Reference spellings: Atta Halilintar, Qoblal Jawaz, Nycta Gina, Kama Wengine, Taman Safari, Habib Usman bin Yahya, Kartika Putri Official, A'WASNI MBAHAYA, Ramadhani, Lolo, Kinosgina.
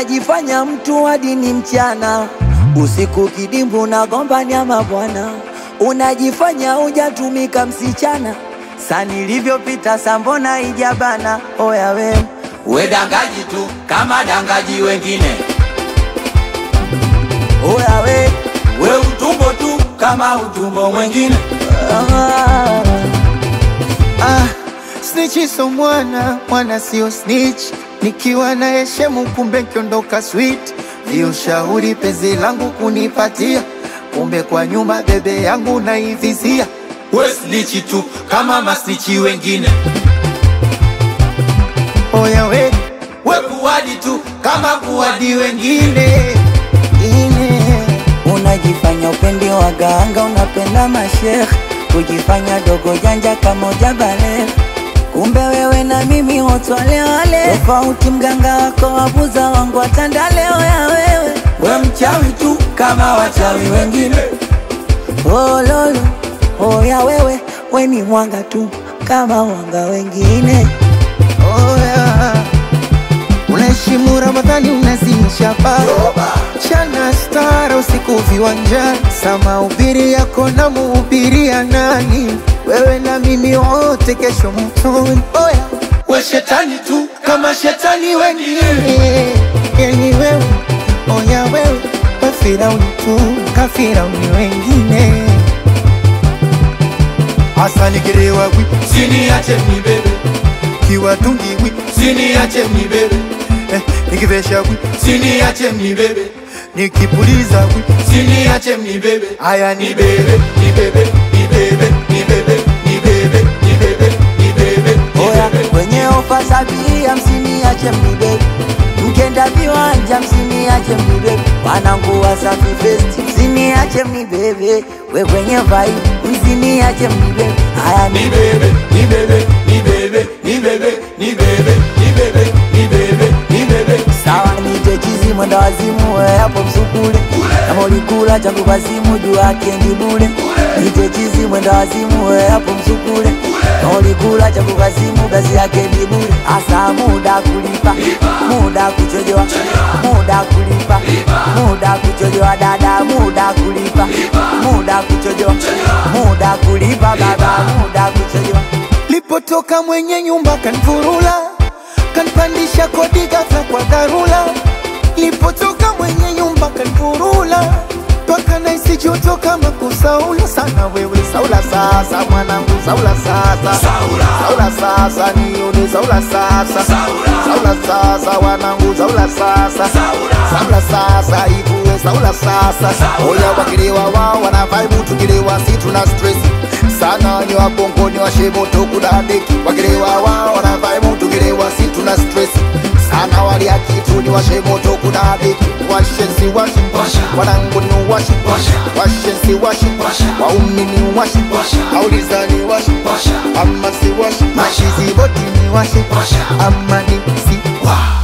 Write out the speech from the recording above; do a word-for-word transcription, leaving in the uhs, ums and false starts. Unajifanya mtu hadi ni mchana, usiku kidimbu na gombania mabwana. Unajifanya hujatumika msichana, saa nilivyopita saa mbona ijabana. Oya we, we dangaji tu kama dangaji wengine. Oya we, we utumbo tu kama utumbo wengine. Ah, ah, snitchi so mwana, mwana sio snitch. Nikiwa na heshemu kumbe kiondoka sweet. Vio shauri penzi langu kunipatia, kumbe kwa nyuma bebe yangu naivizia. We snitchi tu kama masnichi wengine. Oya we, we kuwadi tu kama kuwadi wengine. Unajifanya upendi waganga, unapenda mashekh, kujifanya dogo janja kama jabale. Kumbe wewe na mimi otwale wale, tofauti mganga wako wabuza wangu watandale. Oya wewe, we mchawi tu kama wachawi wengine. Oh lolo, oya wewe, we ni mwanga tu kama wanga wengine. Oya, unaheshimu Ramadhani unazimisha paa, chana stara usiku viwanja, sama ubiri yako na muubiri ya nani. Wewe na mimi wote kesho mtoni. Oya, we shetani tu kama shetani wengine. Yeni wewe, oya wewe, we Firauni tu kafirauni wengine. Asani kirewa wi, sini ache mi bebe. Kiwa tungi wi, sini ache mi bebe. Eh, nikivesha wi, sini ache mi bebe. Nikipuliza wi, sini ache mi bebe. Aya ni bebe, ni bebe, ni bebe, ni bebe, ni bebe, ni bebe, ni bebe. Oya, kwenye ofa sabia msini ache mi bebe. Mkenda viwanja msini ache mi bebe. Wanangu wa safi festi msini ache mi bebe. We kwenye vai msini ache mi bebe. Aya ni bebe, ni bebe, ni bebe, ni bebe, ni bebe, ni bebe, ni bebe, ni bebe. Sawa ni jejizi mwenda wazimu we hapo msukule. Kama ulikula changu basimu jua kendi bule. Nijejizi mwenda wazimu we hapo msukule. Kama ulikula changu basimu basi ya kendi bule. Asa muda kulipa, muda kuchojewa, muda kulipa, muda kuchojewa dada, muda kulipa, muda kuchojewa, muda kulipa baba, muda kuchojewa. Lipotoka mwenye nyumba kanfurula, kanpandisha kodi ghafla kwa dharura. Lipotoka mwenye nyumba kanfurula, toka na isijoto kama kusaula. Sana wewe saula sasa mwanangu, saula sasa, saula, saula sasa nione, saula sasa, saula, saula sasa wanangu, saula sasa, saula, saula sasa ikuwe, saula sasa, saula. Oya wakilewa wao wana vibe, tukilewa si tuna stress. Sana ni wapongo ni washebo toku na deki. Wakilewa wao wana vibe, tukilewa si tuna stress. Sana wali akitu ni washebo toku na deki. Washensi washi, wanangu ni washi, washensi washi, waumi ni washi, auliza ni washi, amasi washi, mashizi boti ni washi, amani si washi.